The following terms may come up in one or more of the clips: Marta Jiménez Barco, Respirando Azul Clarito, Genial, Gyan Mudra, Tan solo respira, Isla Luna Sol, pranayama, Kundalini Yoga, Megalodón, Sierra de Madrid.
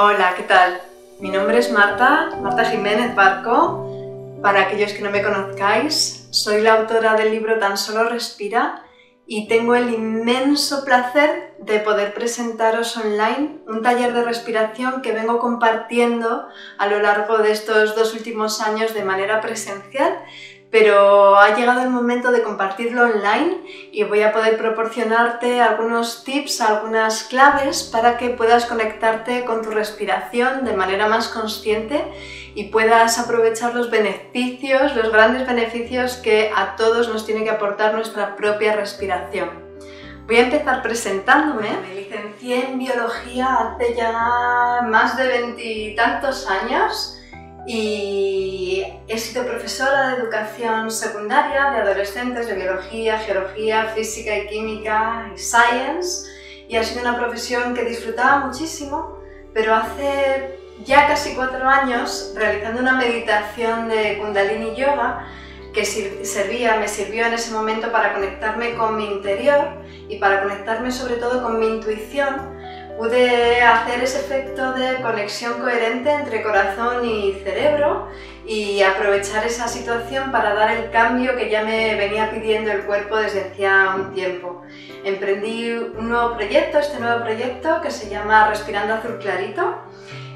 Hola, ¿qué tal? Mi nombre es Marta Jiménez Barco. Para aquellos que no me conozcáis, soy la autora del libro Tan solo respira y tengo el inmenso placer de poder presentaros online un taller de respiración que vengo compartiendo a lo largo de estos 2 últimos años de manera presencial, pero ha llegado el momento de compartirlo online y voy a poder proporcionarte algunos tips, algunas claves para que puedas conectarte con tu respiración de manera más consciente y puedas aprovechar los beneficios, los grandes beneficios que a todos nos tiene que aportar nuestra propia respiración. Voy a empezar presentándome. Me licencié en biología hace ya más de 20 y tantos años. Y he sido profesora de educación secundaria, de adolescentes, de biología, geología, física y química y science. Y ha sido una profesión que disfrutaba muchísimo, pero hace ya casi 4 años, realizando una meditación de Kundalini Yoga, que me sirvió en ese momento para conectarme con mi interior y para conectarme sobre todo con mi intuición, pude hacer ese efecto de conexión coherente entre corazón y cerebro y aprovechar esa situación para dar el cambio que ya me venía pidiendo el cuerpo desde hacía un tiempo. Emprendí un nuevo proyecto, que se llama Respirando Azul Clarito,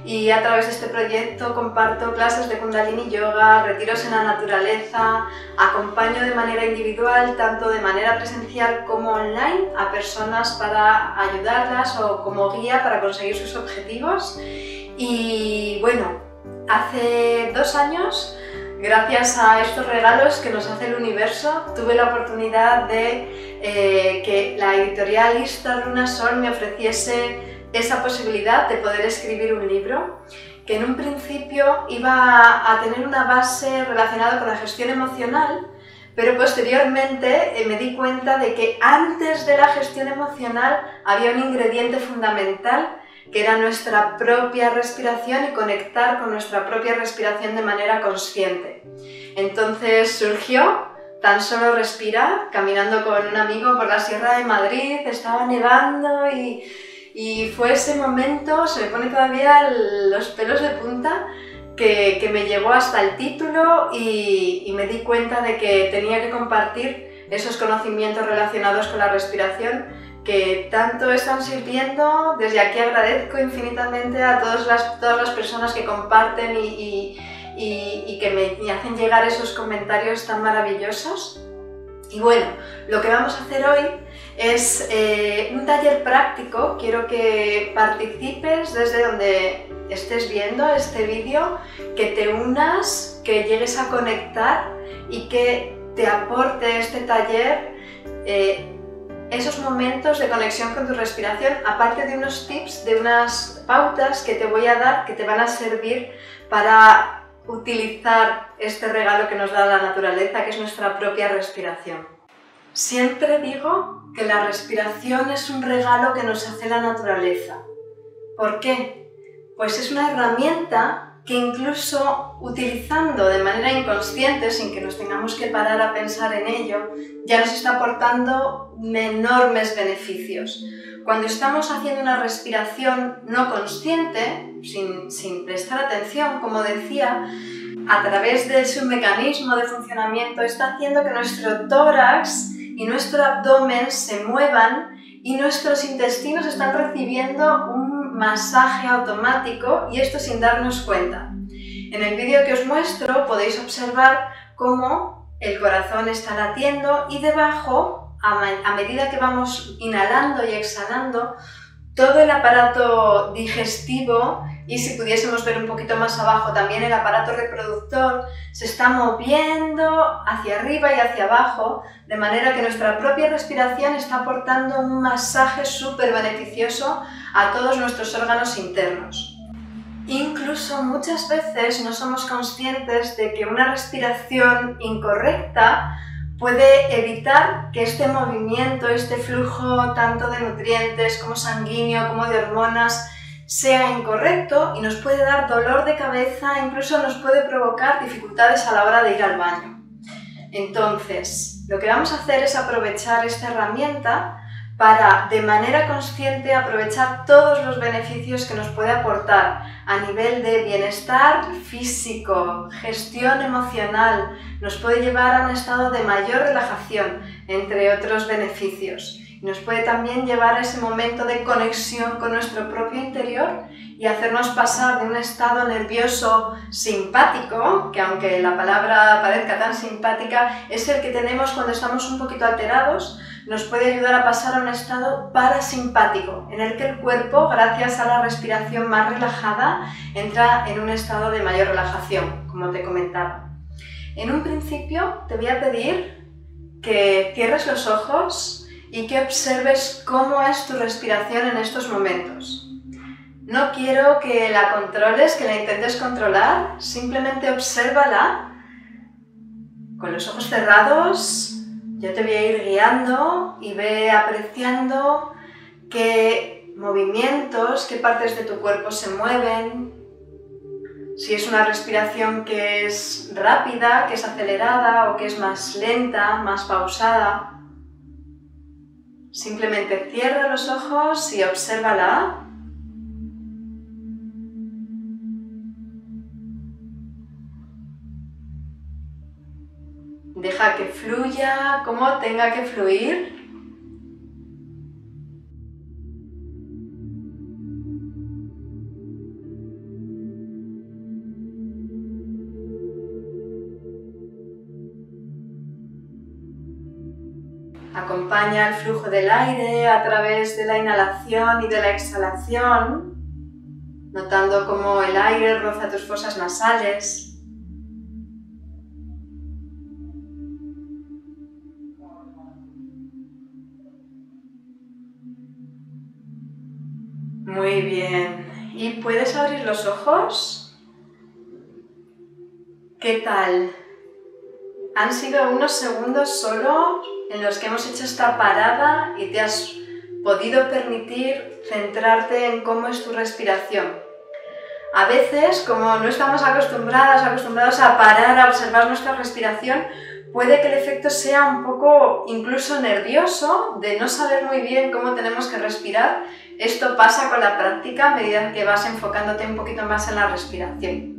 y a través de este proyecto comparto clases de Kundalini Yoga, retiros en la naturaleza, acompaño de manera individual, tanto de manera presencial como online, a personas para ayudarlas o como guía para conseguir sus objetivos. Y bueno, hace 2 años, gracias a estos regalos que nos hace el universo, tuve la oportunidad de que la editorial Isla Luna Sol me ofreciese esa posibilidad de poder escribir un libro que en un principio iba a tener una base relacionada con la gestión emocional, pero posteriormente me di cuenta de que antes de la gestión emocional había un ingrediente fundamental que era nuestra propia respiración y conectar con nuestra propia respiración de manera consciente. Entonces surgió Tan solo respira, caminando con un amigo por la Sierra de Madrid, estaba nevando y fue ese momento, se me pone todavía los pelos de punta, que me llevó hasta el título y me di cuenta de que tenía que compartir esos conocimientos relacionados con la respiración que tanto están sirviendo. Desde aquí agradezco infinitamente a todas las personas que comparten y que me hacen llegar esos comentarios tan maravillosos. Y bueno, lo que vamos a hacer hoy es un taller práctico. Quiero que participes desde donde estés viendo este vídeo, que te unas, que llegues a conectar y que te aporte este taller esos momentos de conexión con tu respiración, aparte de unos tips, de unas pautas que te voy a dar que te van a servir para utilizar este regalo que nos da la naturaleza, que es nuestra propia respiración. Siempre digo que la respiración es un regalo que nos hace la naturaleza. ¿Por qué? Pues es una herramienta que incluso utilizando de manera inconsciente, sin que nos tengamos que parar a pensar en ello, ya nos está aportando enormes beneficios. Cuando estamos haciendo una respiración no consciente, sin prestar atención, como decía, a través de su mecanismo de funcionamiento está haciendo que nuestro tórax y nuestro abdomen se muevan y nuestros intestinos están recibiendo un masaje automático, y esto sin darnos cuenta. En el vídeo que os muestro podéis observar cómo el corazón está latiendo y debajo, a medida que vamos inhalando y exhalando, todo el aparato digestivo, y si pudiésemos ver un poquito más abajo también el aparato reproductor, se está moviendo hacia arriba y hacia abajo, de manera que nuestra propia respiración está aportando un masaje súper beneficioso a todos nuestros órganos internos. Incluso muchas veces no somos conscientes de que una respiración incorrecta puede evitar que este movimiento, este flujo tanto de nutrientes como sanguíneo, como de hormonas, sea incorrecto y nos puede dar dolor de cabeza, incluso nos puede provocar dificultades a la hora de ir al baño. Entonces, lo que vamos a hacer es aprovechar esta herramienta para de manera consciente aprovechar todos los beneficios que nos puede aportar a nivel de bienestar físico, gestión emocional, nos puede llevar a un estado de mayor relajación, entre otros beneficios. Nos puede también llevar a ese momento de conexión con nuestro propio interior y hacernos pasar de un estado nervioso simpático, que aunque la palabra parezca tan simpática, es el que tenemos cuando estamos un poquito alterados, nos puede ayudar a pasar a un estado parasimpático, en el que el cuerpo, gracias a la respiración más relajada, entra en un estado de mayor relajación, como te comentaba. En un principio te voy a pedir que cierres los ojos y que observes cómo es tu respiración en estos momentos. No quiero que la controles, que la intentes controlar, simplemente obsérvala con los ojos cerrados. Yo te voy a ir guiando y ve apreciando qué movimientos, qué partes de tu cuerpo se mueven, si es una respiración que es rápida, que es acelerada o que es más lenta, más pausada. Simplemente cierra los ojos y obsérvala. Deja que fluya como tenga que fluir. Acompaña el flujo del aire a través de la inhalación y de la exhalación, notando cómo el aire roza tus fosas nasales. Muy bien. ¿Y puedes abrir los ojos? ¿Qué tal? Han sido unos segundos solo en los que hemos hecho esta parada y te has podido permitir centrarte en cómo es tu respiración. A veces, como no estamos acostumbrados a parar, a observar nuestra respiración, puede que el efecto sea un poco incluso nervioso, de no saber muy bien cómo tenemos que respirar. Esto pasa con la práctica a medida que vas enfocándote un poquito más en la respiración.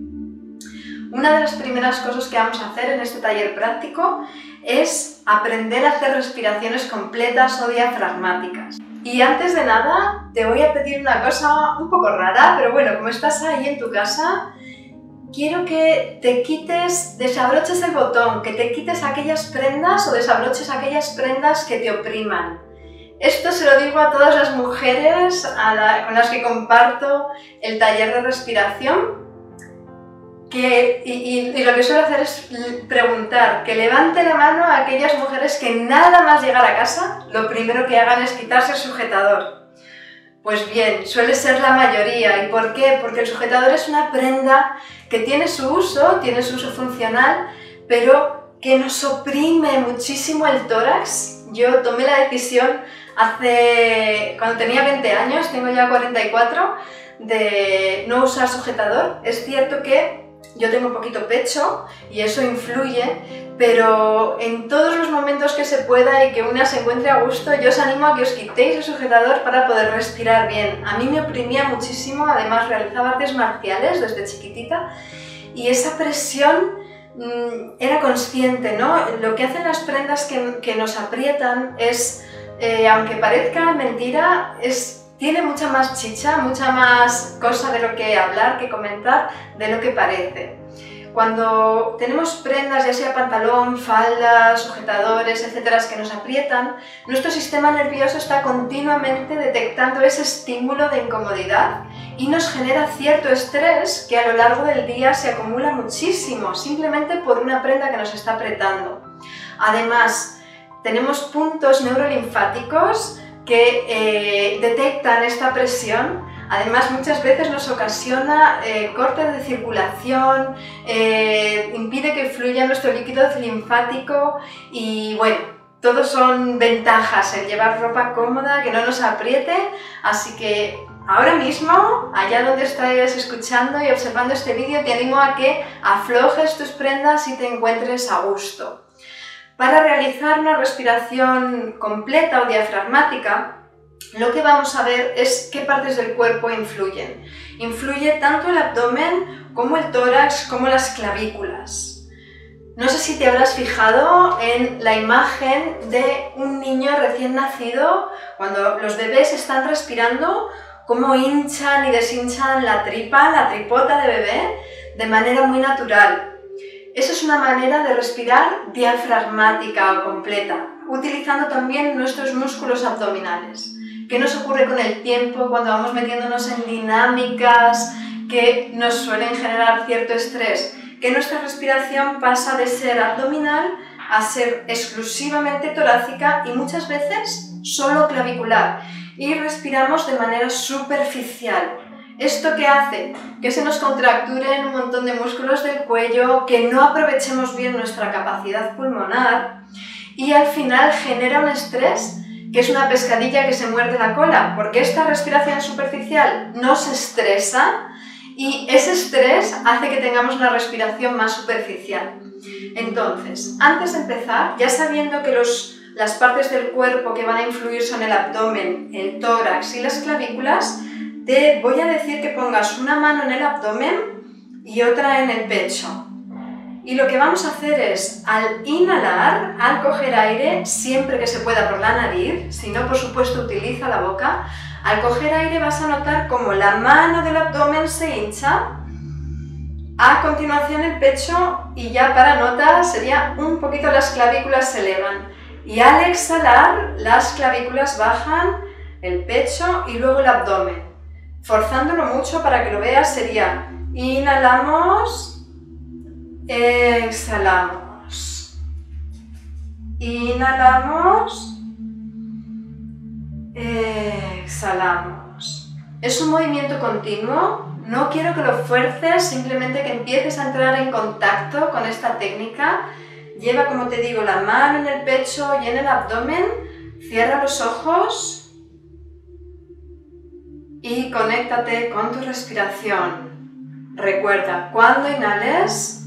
Una de las primeras cosas que vamos a hacer en este taller práctico es aprender a hacer respiraciones completas o diafragmáticas. Y antes de nada, te voy a pedir una cosa un poco rara, pero bueno, como estás ahí en tu casa, quiero que te quites, desabroches el botón, que te quites aquellas prendas o desabroches aquellas prendas que te opriman. Esto se lo digo a todas las mujeres con las que comparto el taller de respiración. Y lo que suelo hacer es preguntar, que levante la mano a aquellas mujeres que nada más llegar a casa, lo primero que hagan es quitarse el sujetador. Pues bien, suele ser la mayoría. ¿Y por qué? Porque el sujetador es una prenda que tiene su uso funcional, pero que nos oprime muchísimo el tórax. Yo tomé la decisión cuando tenía 20 años, tengo ya 44, de no usar sujetador. Es cierto que yo tengo poquito pecho y eso influye, pero en todos los momentos que se pueda y que una se encuentre a gusto, yo os animo a que os quitéis el sujetador para poder respirar bien. A mí me oprimía muchísimo, además realizaba artes marciales desde chiquitita y esa presión era consciente, ¿no? Lo que hacen las prendas que nos aprietan es, aunque parezca mentira, tiene mucha más chicha, mucha más cosa de lo que hablar, que comentar, de lo que parece. Cuando tenemos prendas, ya sea pantalón, faldas, sujetadores, etcétera, que nos aprietan, nuestro sistema nervioso está continuamente detectando ese estímulo de incomodidad y nos genera cierto estrés que a lo largo del día se acumula muchísimo, simplemente por una prenda que nos está apretando. Además, tenemos puntos neurolinfáticos que detectan esta presión. Además, muchas veces nos ocasiona cortes de circulación, impide que fluya nuestro líquido linfático y bueno, todo son ventajas en llevar ropa cómoda, que no nos apriete, así que ahora mismo, allá donde estés escuchando y observando este vídeo, te animo a que aflojes tus prendas y te encuentres a gusto. Para realizar una respiración completa o diafragmática, lo que vamos a ver es qué partes del cuerpo influyen. Influye tanto el abdomen como el tórax, como las clavículas. No sé si te habrás fijado en la imagen de un niño recién nacido, cuando los bebés están respirando, cómo hinchan y deshinchan la tripa, la tripota de bebé, de manera muy natural. Eso es una manera de respirar diafragmática o completa, utilizando también nuestros músculos abdominales. ¿Qué nos ocurre con el tiempo cuando vamos metiéndonos en dinámicas que nos suelen generar cierto estrés? Que nuestra respiración pasa de ser abdominal a ser exclusivamente torácica y muchas veces solo clavicular. Y respiramos de manera superficial. ¿Esto qué hace? Que se nos contracturen un montón de músculos del cuello, que no aprovechemos bien nuestra capacidad pulmonar y al final genera un estrés que es una pescadilla que se muerde la cola, porque esta respiración superficial nos estresa y ese estrés hace que tengamos una respiración más superficial. Entonces, antes de empezar, ya sabiendo que las partes del cuerpo que van a influir son el abdomen, el tórax y las clavículas, te voy a decir que pongas una mano en el abdomen y otra en el pecho. Y lo que vamos a hacer es, al inhalar, al coger aire, siempre que se pueda por la nariz, si no, por supuesto, utiliza la boca, al coger aire vas a notar cómo la mano del abdomen se hincha, a continuación el pecho y ya para nota sería un poquito las clavículas se elevan. Y al exhalar, las clavículas bajan, el pecho y luego el abdomen. Forzándolo mucho para que lo veas sería inhalamos, exhalamos, inhalamos, exhalamos. Es un movimiento continuo, no quiero que lo fuerces, simplemente que empieces a entrar en contacto con esta técnica. Lleva, como te digo, la mano en el pecho y en el abdomen, cierra los ojos. Y conéctate con tu respiración. Recuerda, cuando inhales,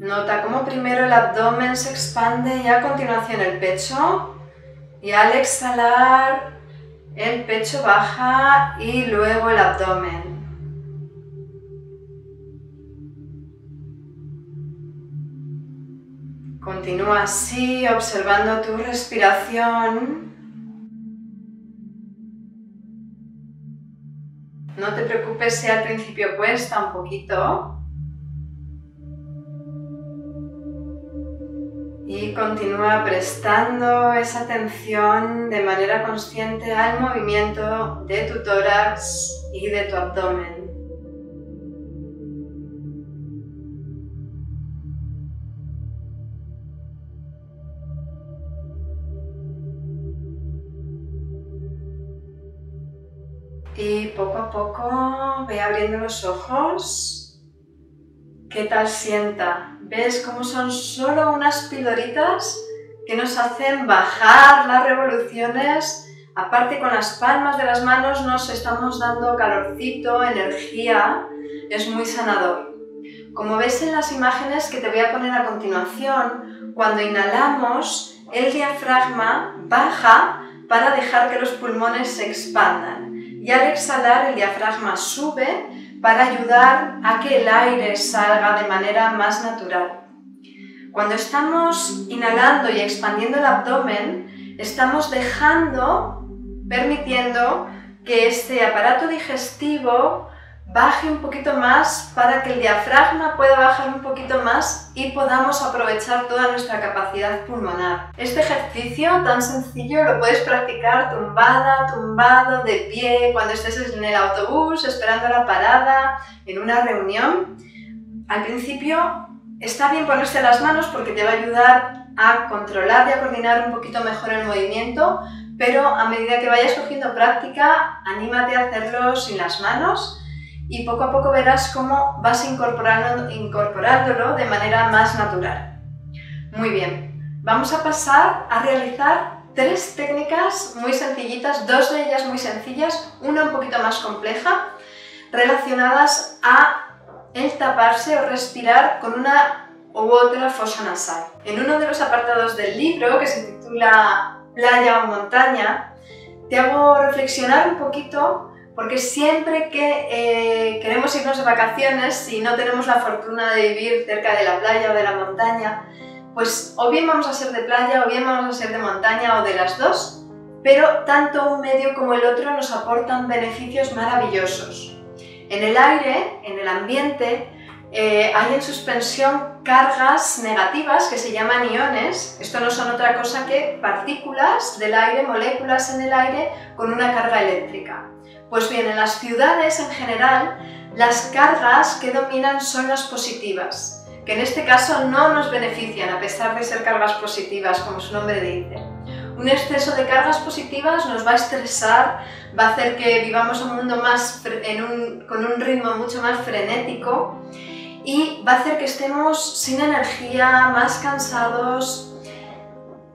nota cómo primero el abdomen se expande y a continuación el pecho. Y al exhalar, el pecho baja y luego el abdomen. Continúa así, observando tu respiración. No te preocupes si al principio cuesta un poquito. Y continúa prestando esa atención de manera consciente al movimiento de tu tórax y de tu abdomen. Y poco a poco ve abriendo los ojos. ¿Qué tal sienta? ¿Ves cómo son solo unas pildoritas que nos hacen bajar las revoluciones? Aparte, con las palmas de las manos nos estamos dando calorcito, energía. Es muy sanador. Como ves en las imágenes que te voy a poner a continuación, cuando inhalamos, el diafragma baja para dejar que los pulmones se expandan. Y al exhalar el diafragma sube para ayudar a que el aire salga de manera más natural. Cuando estamos inhalando y expandiendo el abdomen, estamos permitiendo que este aparato digestivo baje un poquito más para que el diafragma pueda bajar un poquito más y podamos aprovechar toda nuestra capacidad pulmonar. Este ejercicio tan sencillo lo puedes practicar tumbada, tumbado, de pie, cuando estés en el autobús, esperando la parada, en una reunión. Al principio está bien ponerse las manos porque te va a ayudar a controlar y a coordinar un poquito mejor el movimiento, pero a medida que vayas cogiendo práctica, anímate a hacerlo sin las manos. Y poco a poco verás cómo vas incorporándolo de manera más natural. Muy bien, vamos a pasar a realizar tres técnicas muy sencillitas, dos de ellas muy sencillas, una un poquito más compleja, relacionadas a el taparse o respirar con una u otra fosa nasal. En uno de los apartados del libro, que se titula Playa o montaña, te hago reflexionar un poquito, porque siempre que queremos irnos de vacaciones, si no tenemos la fortuna de vivir cerca de la playa o de la montaña, pues o bien vamos a ser de playa o bien vamos a ser de montaña o de las dos, pero tanto un medio como el otro nos aportan beneficios maravillosos. En el aire, en el ambiente, hay en suspensión cargas negativas que se llaman iones. Esto no son otra cosa que partículas del aire, moléculas en el aire con una carga eléctrica. Pues bien, en las ciudades en general, las cargas que dominan son las positivas, que en este caso no nos benefician a pesar de ser cargas positivas, como su nombre dice. Un exceso de cargas positivas nos va a estresar, va a hacer que vivamos un mundo más con un ritmo mucho más frenético, y va a hacer que estemos sin energía, más cansados.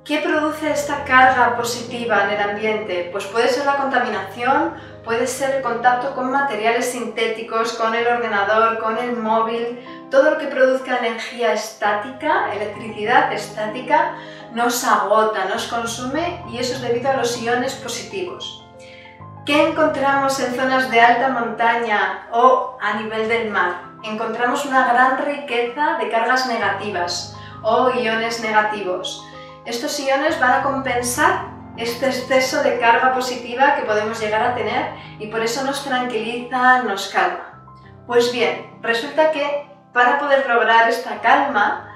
¿Qué produce esta carga positiva en el ambiente? Pues puede ser la contaminación, puede ser el contacto con materiales sintéticos, con el ordenador, con el móvil. Todo lo que produzca energía estática, electricidad estática, nos agota, nos consume, y eso es debido a los iones positivos. ¿Qué encontramos en zonas de alta montaña o a nivel del mar? Encontramos una gran riqueza de cargas negativas o iones negativos. Estos iones van a compensar este exceso de carga positiva que podemos llegar a tener, y por eso nos tranquiliza, nos calma. Pues bien, resulta que para poder lograr esta calma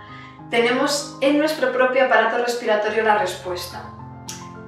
tenemos en nuestro propio aparato respiratorio la respuesta.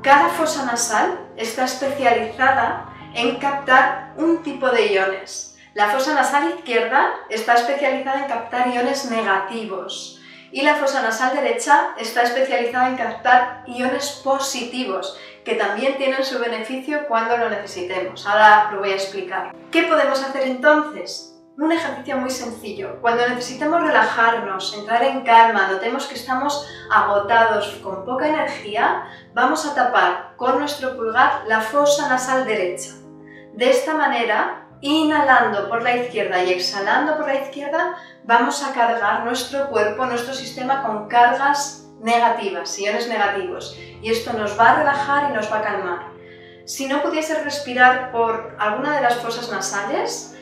Cada fosa nasal está especializada en captar un tipo de iones. La fosa nasal izquierda está especializada en captar iones negativos, y la fosa nasal derecha está especializada en captar iones positivos, que también tienen su beneficio cuando lo necesitemos. Ahora lo voy a explicar. ¿Qué podemos hacer entonces? Un ejercicio muy sencillo. Cuando necesitemos relajarnos, entrar en calma, notemos que estamos agotados, con poca energía, vamos a tapar con nuestro pulgar la fosa nasal derecha. De esta manera, inhalando por la izquierda y exhalando por la izquierda, vamos a cargar nuestro cuerpo, nuestro sistema, con cargas negativas, iones negativos. Y esto nos va a relajar y nos va a calmar. Si no pudiese respirar por alguna de las fosas nasales,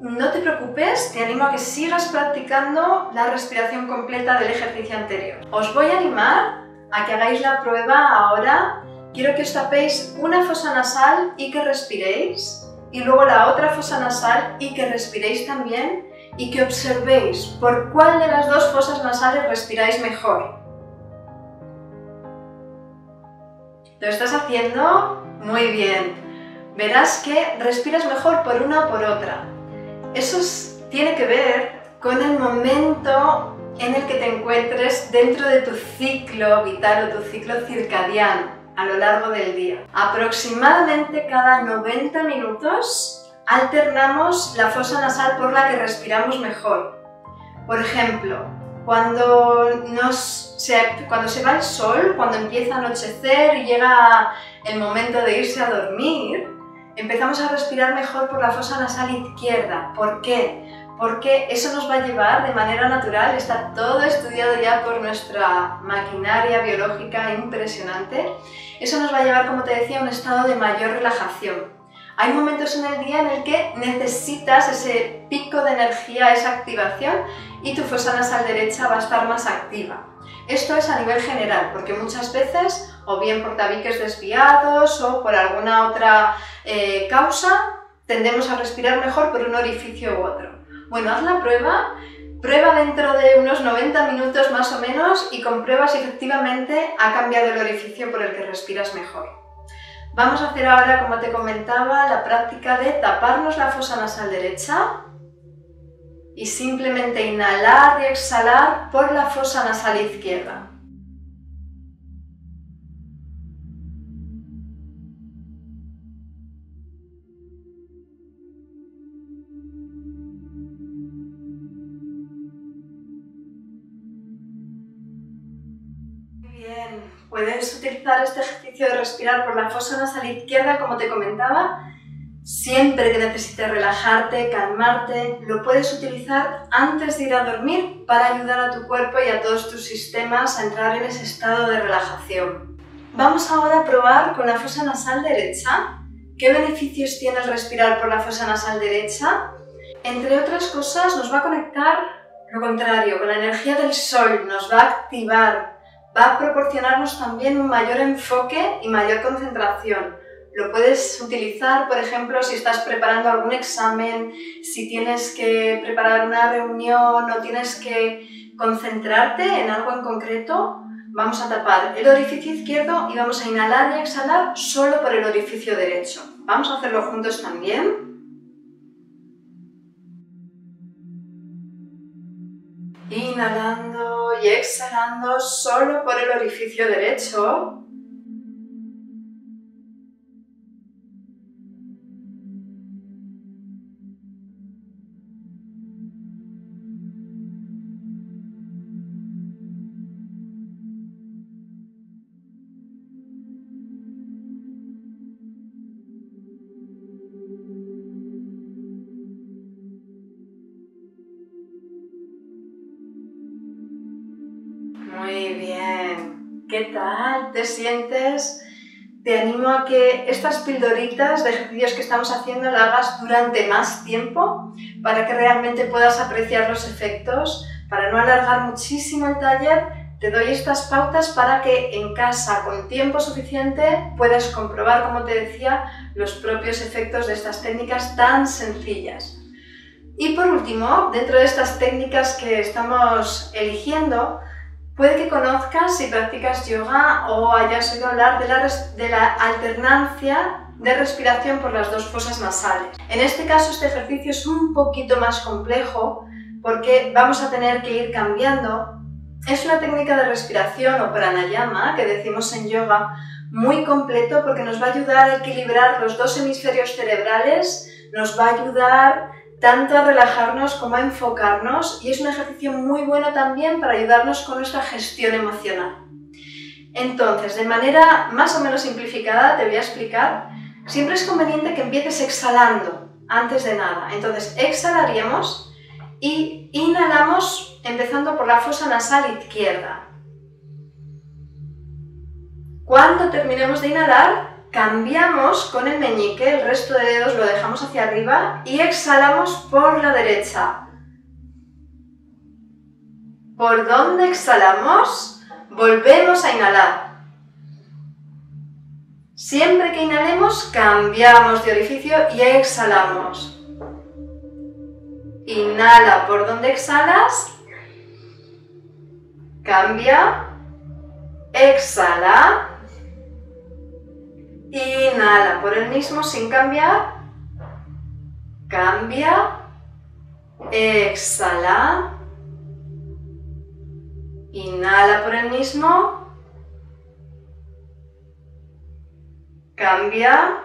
no te preocupes, te animo a que sigas practicando la respiración completa del ejercicio anterior. Os voy a animar a que hagáis la prueba ahora. Quiero que os tapéis una fosa nasal y que respiréis, y luego la otra fosa nasal y que respiréis también, y que observéis por cuál de las dos fosas nasales respiráis mejor. Lo estás haciendo muy bien. Verás que respiras mejor por una o por otra. Eso tiene que ver con el momento en el que te encuentres dentro de tu ciclo vital o tu ciclo circadiano a lo largo del día. Aproximadamente cada 90 minutos alternamos la fosa nasal por la que respiramos mejor. Por ejemplo, cuando se va el sol, cuando empieza a anochecer y llega el momento de irse a dormir, empezamos a respirar mejor por la fosa nasal izquierda. ¿Por qué? Porque eso nos va a llevar de manera natural, está todo estudiado ya por nuestra maquinaria biológica impresionante, eso nos va a llevar, como te decía, a un estado de mayor relajación. Hay momentos en el día en el que necesitas ese pico de energía, esa activación, y tu fosa nasal derecha va a estar más activa. Esto es a nivel general, porque muchas veces, o bien por tabiques desviados o por alguna otra causa, tendemos a respirar mejor por un orificio u otro. Bueno, haz la prueba, dentro de unos 90 minutos más o menos, y comprueba si efectivamente ha cambiado el orificio por el que respiras mejor. Vamos a hacer ahora, como te comentaba, la práctica de taparnos la fosa nasal derecha y simplemente inhalar y exhalar por la fosa nasal izquierda. Puedes utilizar este ejercicio de respirar por la fosa nasal izquierda, como te comentaba, Siempre que necesites relajarte, calmarte, lo puedes utilizar antes de ir a dormir para ayudar a tu cuerpo y a todos tus sistemas a entrar en ese estado de relajación. Vamos ahora a probar con la fosa nasal derecha. ¿Qué beneficios tiene el respirar por la fosa nasal derecha? Entre otras cosas, nos va a conectar lo contrario, con la energía del sol, nos va a activar, va a proporcionarnos también un mayor enfoque y mayor concentración. Lo puedes utilizar, por ejemplo, si estás preparando algún examen, si tienes que preparar una reunión o tienes que concentrarte en algo en concreto. Vamos a tapar el orificio izquierdo y vamos a inhalar y a exhalar solo por el orificio derecho. Vamos a hacerlo juntos también. Inhalando y exhalando solo por el orificio derecho. Muy bien, ¿qué tal? ¿Te sientes? Te animo a que estas pildoritas de ejercicios que estamos haciendo las hagas durante más tiempo para que realmente puedas apreciar los efectos. Para no alargar muchísimo el taller, te doy estas pautas para que en casa, con tiempo suficiente, puedas comprobar, como te decía, los propios efectos de estas técnicas tan sencillas. Y por último, dentro de estas técnicas que estamos eligiendo, puede que conozcas, si practicas yoga o hayas oído hablar de la alternancia de respiración por las dos fosas nasales. En este caso, este ejercicio es un poquito más complejo porque vamos a tener que ir cambiando. Es una técnica de respiración o pranayama, que decimos en yoga, muy completo porque nos va a ayudar a equilibrar los dos hemisferios cerebrales, nos va a ayudar tanto a relajarnos como a enfocarnos, y es un ejercicio muy bueno también para ayudarnos con nuestra gestión emocional. Entonces, de manera más o menos simplificada te voy a explicar. Siempre es conveniente que empieces exhalando antes de nada. Entonces, exhalaríamos y inhalamos empezando por la fosa nasal izquierda. Cuando terminemos de inhalar, cambiamos con el meñique, el resto de dedos lo dejamos hacia arriba y exhalamos por la derecha. Por donde exhalamos, volvemos a inhalar. Siempre que inhalemos, cambiamos de orificio y exhalamos. Inhala por donde exhalas, cambia, exhala. Inhala por el mismo sin cambiar, cambia, exhala, inhala por el mismo, cambia,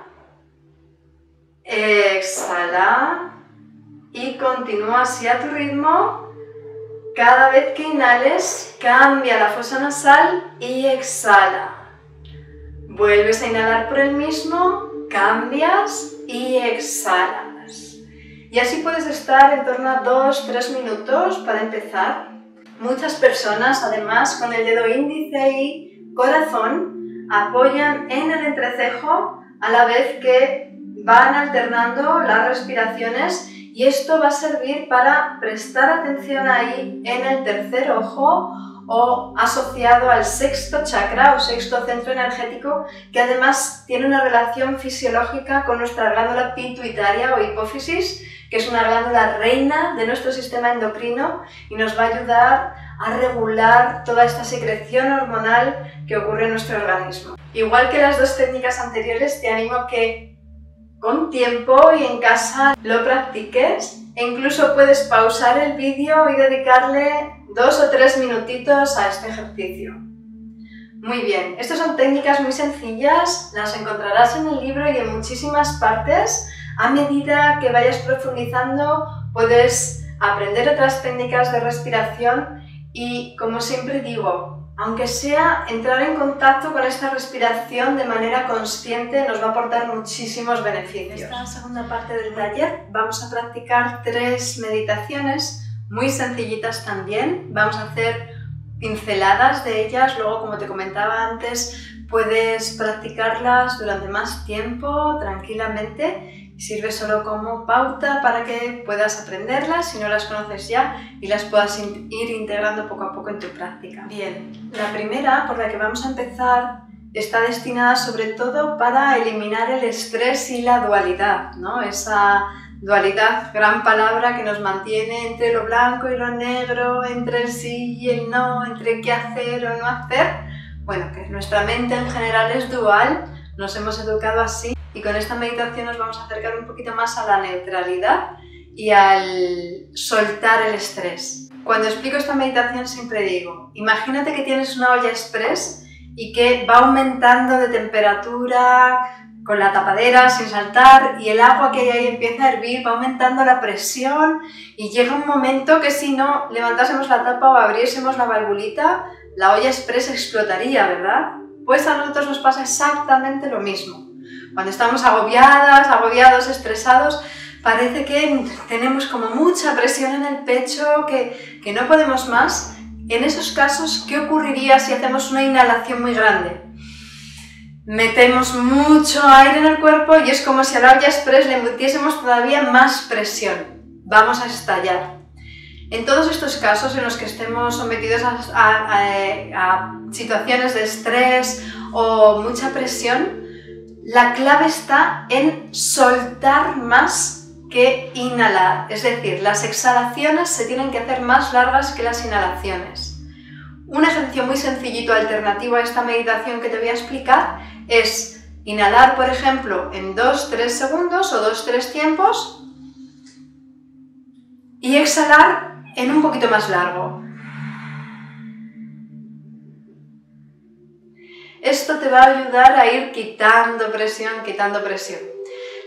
exhala y continúa así a tu ritmo. Cada vez que inhales, cambia la fosa nasal y exhala. Vuelves a inhalar por el mismo, cambias y exhalas. Y así puedes estar en torno a 2-3 minutos para empezar. Muchas personas, además, con el dedo índice y corazón, apoyan en el entrecejo a la vez que van alternando las respiraciones, y esto va a servir para prestar atención ahí en el tercer ojo o asociado al sexto chakra o sexto centro energético, que además tiene una relación fisiológica con nuestra glándula pituitaria o hipófisis, que es una glándula reina de nuestro sistema endocrino y nos va a ayudar a regular toda esta secreción hormonal que ocurre en nuestro organismo. Igual que las dos técnicas anteriores, te animo a que con tiempo y en casa lo practiques, e incluso puedes pausar el vídeo y dedicarle 2 o 3 minutitos a este ejercicio. Muy bien, estas son técnicas muy sencillas, las encontrarás en el libro y en muchísimas partes. A medida que vayas profundizando, puedes aprender otras técnicas de respiración y, como siempre digo, Aunque sea entrar en contacto con esta respiración de manera consciente nos va a aportar muchísimos beneficios. En esta segunda parte del taller vamos a practicar 3 meditaciones muy sencillitas también. Vamos a hacer pinceladas de ellas, luego como te comentaba antes puedes practicarlas durante más tiempo tranquilamente. Sirve solo como pauta para que puedas aprenderlas si no las conoces ya y las puedas ir integrando poco a poco en tu práctica. Bien, la primera por la que vamos a empezar está destinada sobre todo para eliminar el estrés y la dualidad, ¿no? Esa dualidad, gran palabra que nos mantiene entre lo blanco y lo negro, entre el sí y el no, entre qué hacer o no hacer. Bueno, que nuestra mente en general es dual, nos hemos educado así. Y con esta meditación nos vamos a acercar un poquito más a la neutralidad y al soltar el estrés. Cuando explico esta meditación siempre digo, imagínate que tienes una olla express y que va aumentando de temperatura con la tapadera sin saltar y el agua que hay ahí empieza a hervir, va aumentando la presión y llega un momento que si no levantásemos la tapa o abriésemos la valvulita, la olla express explotaría, ¿verdad? Pues a nosotros nos pasa exactamente lo mismo. Cuando estamos agobiadas, agobiados, estresados, parece que tenemos como mucha presión en el pecho, que no podemos más. En esos casos, ¿qué ocurriría si hacemos una inhalación muy grande? Metemos mucho aire en el cuerpo y es como si a la olla express le metiésemos todavía más presión. Vamos a estallar. En todos estos casos en los que estemos sometidos a situaciones de estrés o mucha presión, la clave está en soltar más que inhalar, es decir, las exhalaciones se tienen que hacer más largas que las inhalaciones. Un ejercicio muy sencillito alternativo a esta meditación que te voy a explicar es inhalar, por ejemplo, en 2-3 segundos o 2-3 tiempos y exhalar en un poquito más largo. Esto te va a ayudar a ir quitando presión, quitando presión.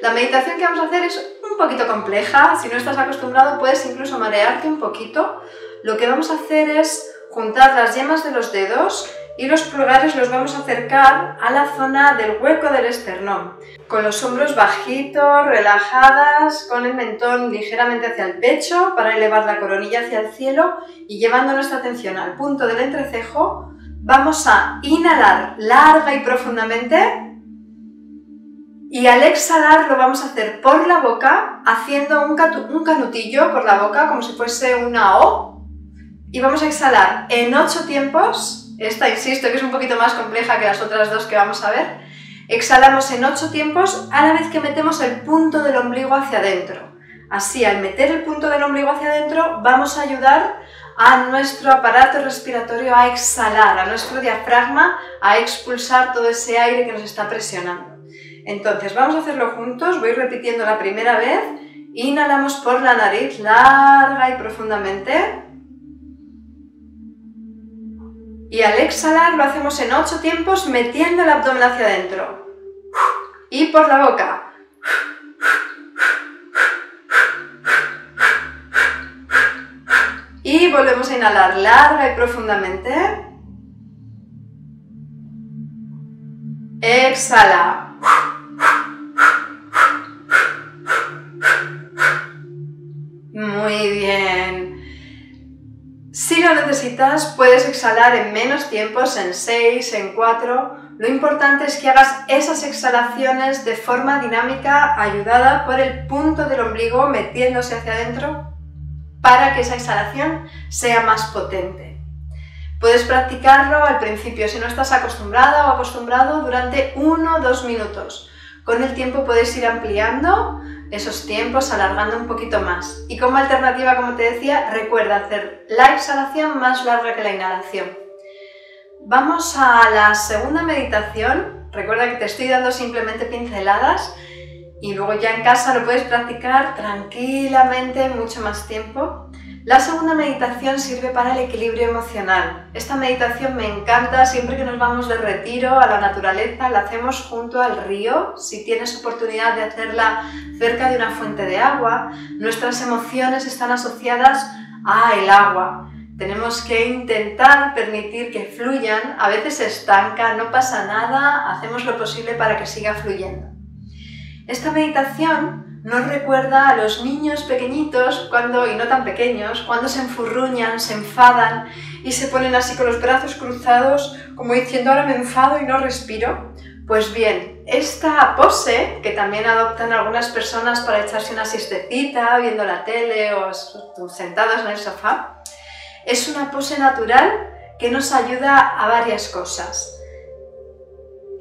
La meditación que vamos a hacer es un poquito compleja, si no estás acostumbrado puedes incluso marearte un poquito. Lo que vamos a hacer es juntar las yemas de los dedos y los pulgares los vamos a acercar a la zona del hueco del esternón. Con los hombros bajitos, relajadas, con el mentón ligeramente hacia el pecho para elevar la coronilla hacia el cielo y llevando nuestra atención al punto del entrecejo. Vamos a inhalar larga y profundamente y al exhalar lo vamos a hacer por la boca haciendo un canutillo por la boca como si fuese una O y vamos a exhalar en 8 tiempos. Esta, insisto, que es un poquito más compleja que las otras dos que vamos a ver. Exhalamos en 8 tiempos a la vez que metemos el punto del ombligo hacia adentro. Así, al meter el punto del ombligo hacia adentro vamos a ayudar a nuestro aparato respiratorio a exhalar, a nuestro diafragma a expulsar todo ese aire que nos está presionando. Entonces vamos a hacerlo juntos, voy repitiendo la primera vez, inhalamos por la nariz larga y profundamente y al exhalar lo hacemos en 8 tiempos metiendo el abdomen hacia adentro y por la boca. Y volvemos a inhalar larga y profundamente. Exhala. Muy bien. Si lo necesitas, puedes exhalar en menos tiempos, en 6, en 4. Lo importante es que hagas esas exhalaciones de forma dinámica, ayudada por el punto del ombligo metiéndose hacia adentro, para que esa exhalación sea más potente. Puedes practicarlo al principio, si no estás acostumbrada o acostumbrado, durante 1 o 2 minutos. Con el tiempo puedes ir ampliando esos tiempos, alargando un poquito más. Y como alternativa, como te decía, recuerda hacer la exhalación más larga que la inhalación. Vamos a la segunda meditación. Recuerda que te estoy dando simplemente pinceladas. Y luego ya en casa lo puedes practicar tranquilamente mucho más tiempo. La segunda meditación sirve para el equilibrio emocional. Esta meditación me encanta, siempre que nos vamos de retiro a la naturaleza, la hacemos junto al río. Si tienes oportunidad de hacerla cerca de una fuente de agua, nuestras emociones están asociadas al agua. Tenemos que intentar permitir que fluyan, a veces se estanca, no pasa nada, hacemos lo posible para que siga fluyendo. Esta meditación nos recuerda a los niños pequeñitos, y no tan pequeños, cuando se enfurruñan, se enfadan y se ponen así con los brazos cruzados, como diciendo ahora me enfado y no respiro. Pues bien, esta pose, que también adoptan algunas personas para echarse una siestecita, viendo la tele o sentadas en el sofá, es una pose natural que nos ayuda a varias cosas.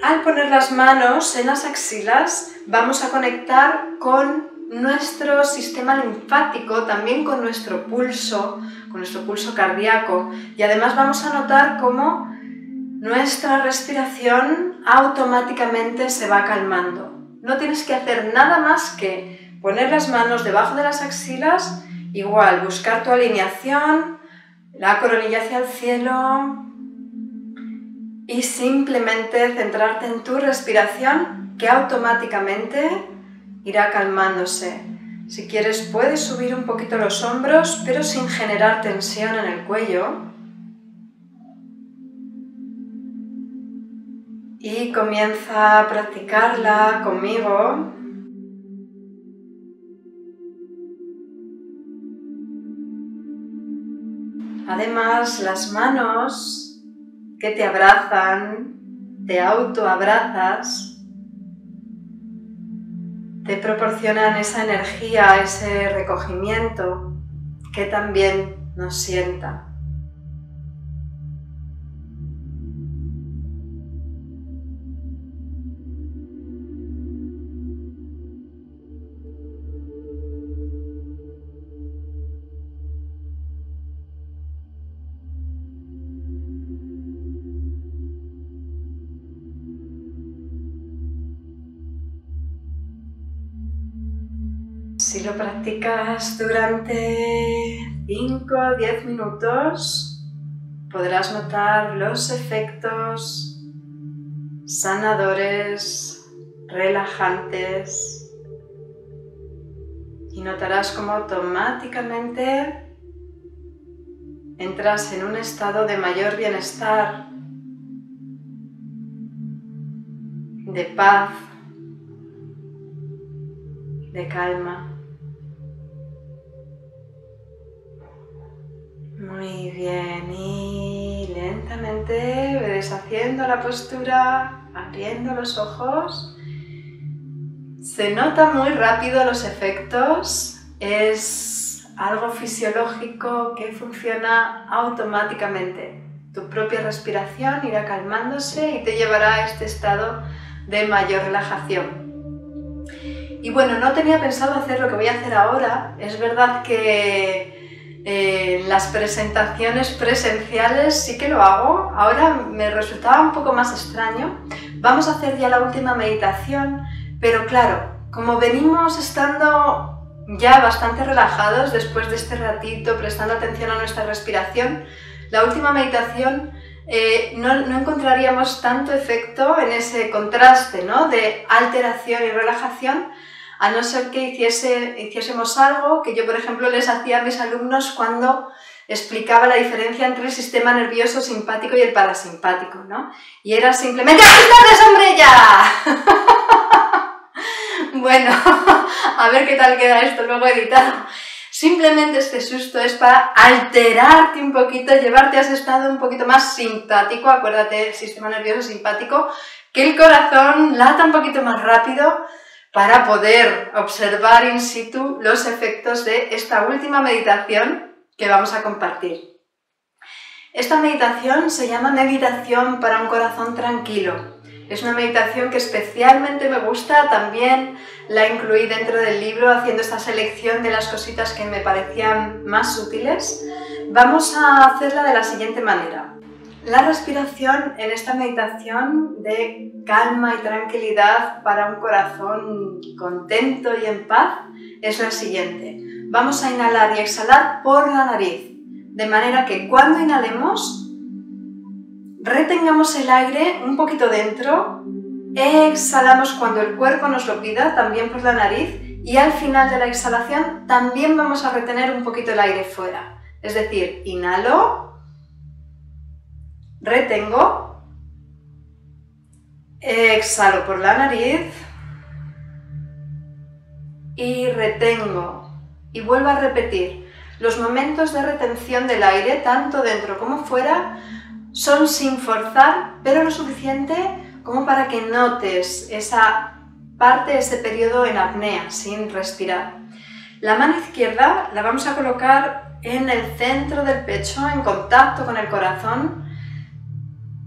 Al poner las manos en las axilas vamos a conectar con nuestro sistema linfático, también con nuestro pulso, cardíaco, y además vamos a notar cómo nuestra respiración automáticamente se va calmando. No tienes que hacer nada más que poner las manos debajo de las axilas, igual buscar tu alineación, la coronilla hacia el cielo y simplemente centrarte en tu respiración, que automáticamente irá calmándose. Si quieres puedes subir un poquito los hombros, pero sin generar tensión en el cuello. Y comienza a practicarla conmigo. Además, las manos que te abrazan, te autoabrazas, te proporcionan esa energía, ese recogimiento que también nos sienta. Si lo practicas durante 5 o 10 minutos, podrás notar los efectos sanadores, relajantes, y notarás cómo automáticamente entras en un estado de mayor bienestar, de paz, de calma. Muy bien, y lentamente ve deshaciendo la postura, abriendo los ojos. Se nota muy rápido los efectos, es algo fisiológico que funciona automáticamente. Tu propia respiración irá calmándose y te llevará a este estado de mayor relajación. Y bueno, no tenía pensado hacer lo que voy a hacer ahora. Es verdad que las presentaciones presenciales sí que lo hago. Ahora me resultaba un poco más extraño. Vamos a hacer ya la última meditación, pero claro, como venimos estando ya bastante relajados después de este ratito, prestando atención a nuestra respiración, la última meditación no encontraríamos tanto efecto en ese contraste, ¿no?, de alteración y relajación, a no ser que hiciésemos algo que yo, por ejemplo, les hacía a mis alumnos cuando explicaba la diferencia entre el sistema nervioso simpático y el parasimpático, ¿no? Y era simplemente ¡Buenas tardes, hombre, ya! Bueno, a ver qué tal queda esto luego editado. Simplemente este susto es para alterarte un poquito, llevarte a ese estado un poquito más simpático. Acuérdate, el sistema nervioso simpático, que el corazón lata un poquito más rápido para poder observar in situ los efectos de esta última meditación que vamos a compartir. Esta meditación se llama Meditación para un Corazón Tranquilo. Es una meditación que especialmente me gusta, también la incluí dentro del libro haciendo esta selección de las cositas que me parecían más útiles. Vamos a hacerla de la siguiente manera. La respiración en esta meditación de calma y tranquilidad para un corazón contento y en paz es la siguiente. Vamos a inhalar y exhalar por la nariz, de manera que cuando inhalemos, retengamos el aire un poquito dentro, exhalamos cuando el cuerpo nos lo pida, también por la nariz, y al final de la exhalación también vamos a retener un poquito el aire fuera. Es decir, inhalo, retengo, exhalo por la nariz y retengo. Y vuelvo a repetir, los momentos de retención del aire, tanto dentro como fuera, son sin forzar, pero lo suficiente como para que notes esa parte, ese periodo en apnea, sin respirar. La mano izquierda la vamos a colocar en el centro del pecho, en contacto con el corazón.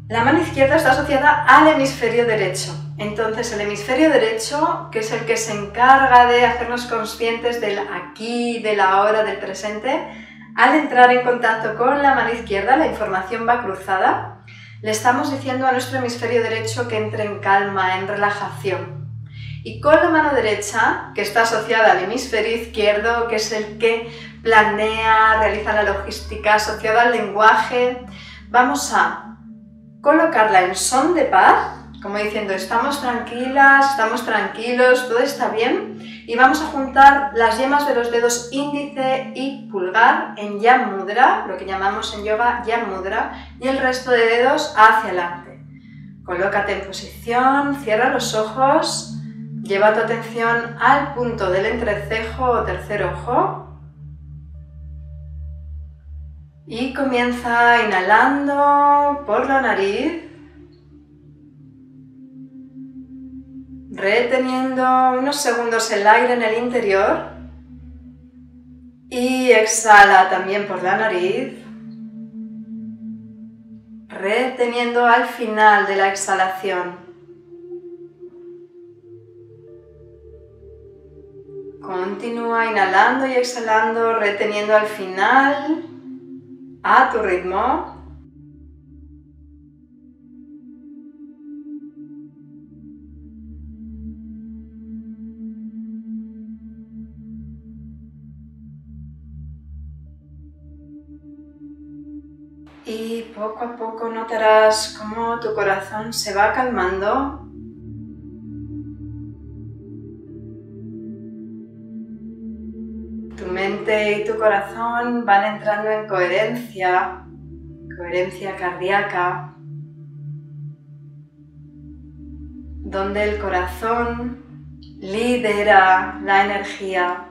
La mano izquierda está asociada al hemisferio derecho. Entonces el hemisferio derecho, que es el que se encarga de hacernos conscientes del aquí, del ahora, del presente, al entrar en contacto con la mano izquierda, la información va cruzada. Le estamos diciendo a nuestro hemisferio derecho que entre en calma, en relajación. Y con la mano derecha, que está asociada al hemisferio izquierdo, que es el que planea, realiza la logística asociada al lenguaje, vamos a colocarla en son de paz, como diciendo estamos tranquilas, estamos tranquilos, todo está bien, y vamos a juntar las yemas de los dedos índice y pulgar en Gyan Mudra, lo que llamamos en yoga Gyan Mudra, y el resto de dedos hacia adelante. Colócate en posición, cierra los ojos, lleva tu atención al punto del entrecejo o tercer ojo y comienza inhalando por la nariz, reteniendo unos segundos el aire en el interior y exhala también por la nariz, reteniendo al final de la exhalación. Continúa inhalando y exhalando, reteniendo al final a tu ritmo. Y poco a poco notarás cómo tu corazón se va calmando. Tu mente y tu corazón van entrando en coherencia, coherencia cardíaca, donde el corazón lidera la energía,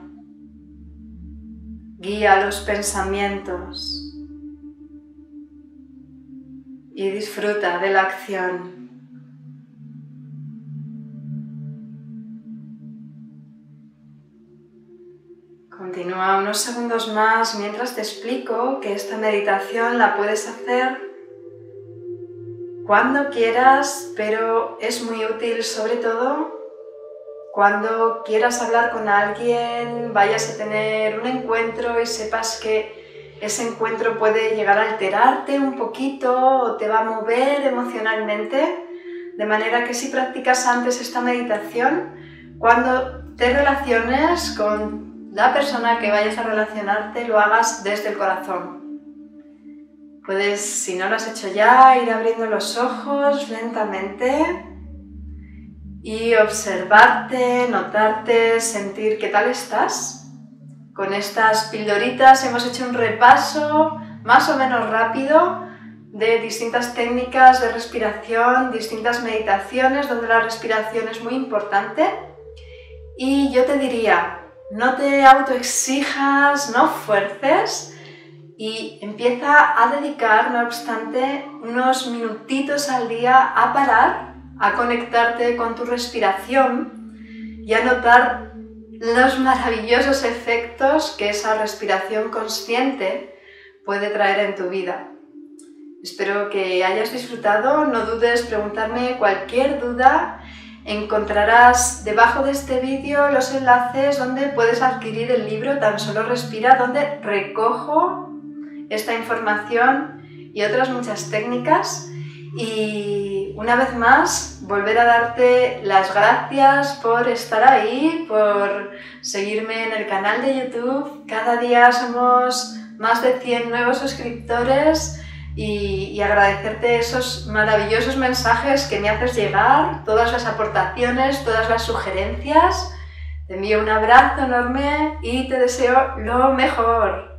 guía los pensamientos y disfruta de la acción. Continúa unos segundos más mientras te explico que esta meditación la puedes hacer cuando quieras, pero es muy útil sobre todo cuando quieras hablar con alguien, vayas a tener un encuentro y sepas que ese encuentro puede llegar a alterarte un poquito o te va a mover emocionalmente, de manera que si practicas antes esta meditación, cuando te relaciones con la persona que vayas a relacionarte, lo hagas desde el corazón. Puedes, si no lo has hecho ya, ir abriendo los ojos lentamente y observarte, notarte, sentir qué tal estás. Con estas pildoritas hemos hecho un repaso más o menos rápido de distintas técnicas de respiración, distintas meditaciones donde la respiración es muy importante. Y yo te diría, no te autoexijas, no fuerces y empieza a dedicar, no obstante, unos minutitos al día a parar, a conectarte con tu respiración y a notar los maravillosos efectos que esa respiración consciente puede traer en tu vida. Espero que hayas disfrutado, no dudes en preguntarme cualquier duda, encontrarás debajo de este vídeo los enlaces donde puedes adquirir el libro Tan Solo Respira, donde recojo esta información y otras muchas técnicas. Y una vez más, volver a darte las gracias por estar ahí, por seguirme en el canal de YouTube. Cada día somos más de 100 nuevos suscriptores y agradecerte esos maravillosos mensajes que me haces llegar, todas las aportaciones, todas las sugerencias. Te envío un abrazo enorme y te deseo lo mejor.